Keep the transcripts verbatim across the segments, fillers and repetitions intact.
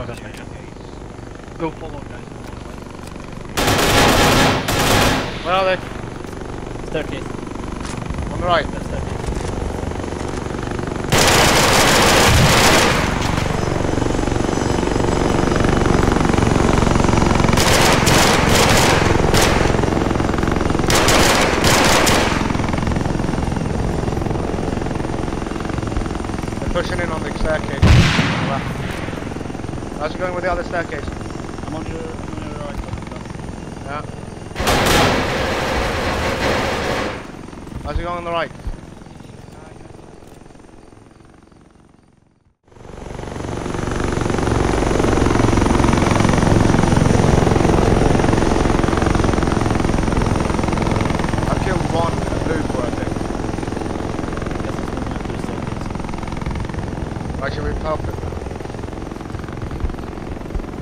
my best way. Go follow, guys. Where are they? Staircase. On the right, that's staircase. Pushing in on the staircase. How's it going with the other staircase? I'm on your, on your right. Yeah. How's it going on the right? Actually, we've helped him.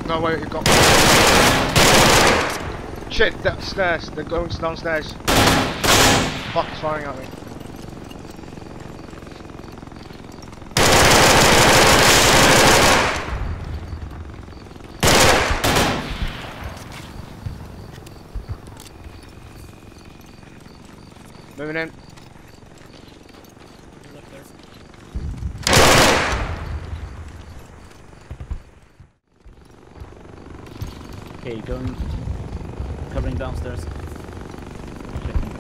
No, wait, you've got. Shit, that stairs. They're going downstairs. Fuck, he's firing at me. Moving in. Okay, going, covering downstairs. Checking.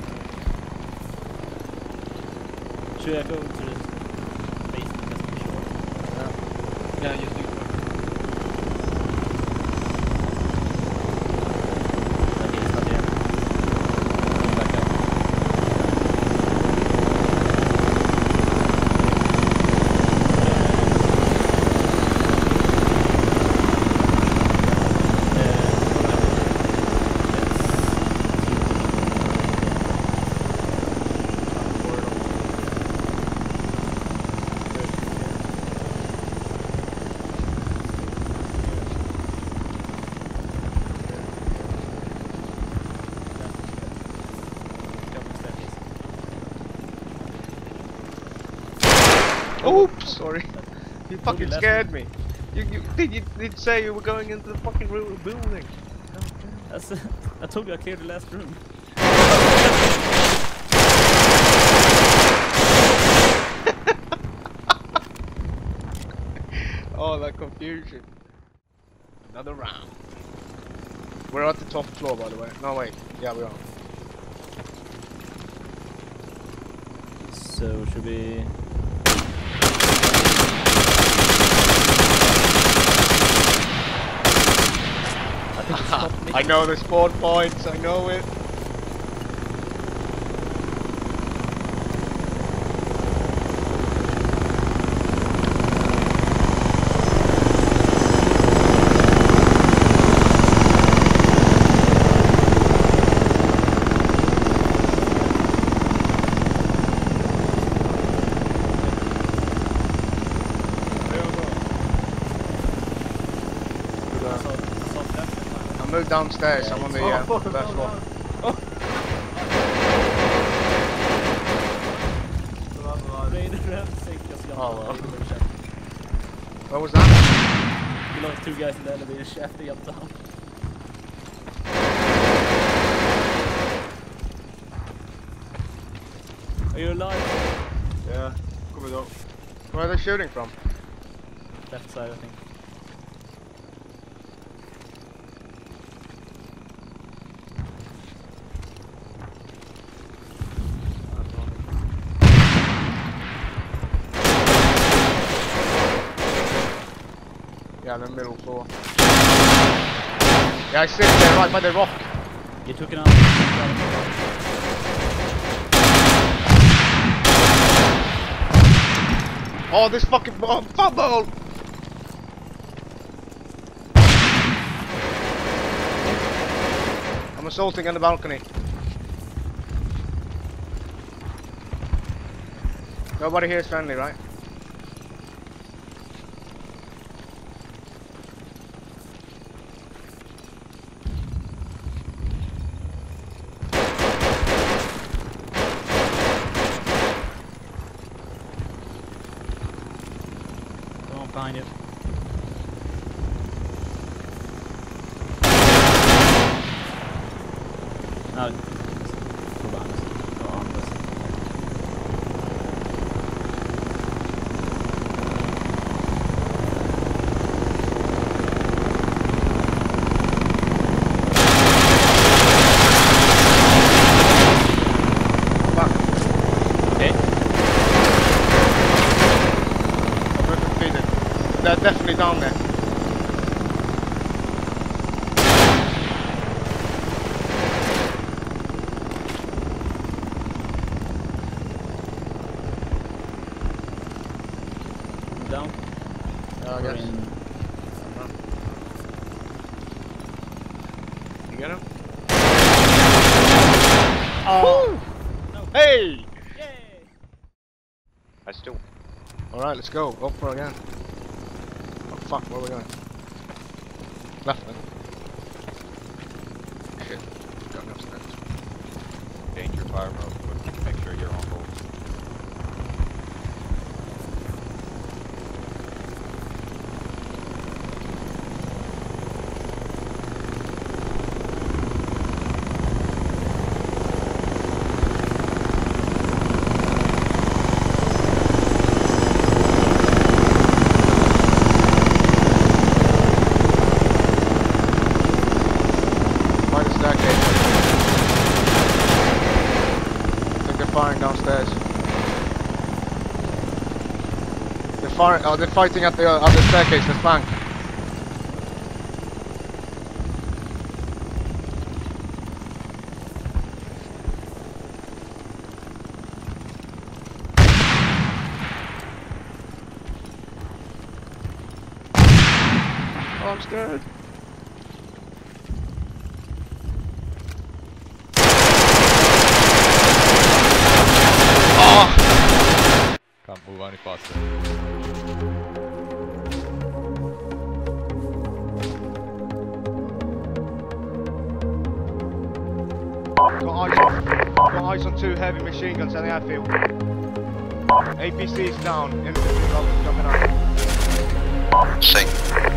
Should I go to this basement just to be sure? Yeah. Yeah, just do it. Okay, it's not here. Coming back up. Yeah. Yeah. Oops, sorry. You fucking scared me. You, you did you did say you were going into the fucking building. That's, uh, I told you I cleared the last room. Oh, that confusion. Another round. We're at the top floor, by the way. No, wait. Yeah, we are. So, should we... I know the spawn points, I know it. Move downstairs, yeah, I'm on the uh, oh, oh, first floor. Oh. Oh, well. What was that? You lost two guys in the elevator shaft, they up down. Are you alive? Yeah, coming up. Where are they shooting from? Left side, I think. Yeah, the middle floor. Yeah, I sit there right by the rock. You took it out. Oh, this fucking bomb! Fumble! I'm assaulting on the balcony. Nobody here is friendly, right? Behind it. No. They're definitely down there. Down? Yeah, I guess. You got him? Oh! No. Hey! Yay! I still. Alright, let's go. Up for again. Fuck, where are we going? Left then. Shit, going upstairs. Danger fire rope, but make sure you're on board. Downstairs. They're firing. Oh, they're fighting at the uh, at the staircase. The flank. Oh, I'm scared. Can't move any faster. Got eyes on, got eyes on two heavy machine guns at the airfield. A P C's down, infantry jumping out. Sink.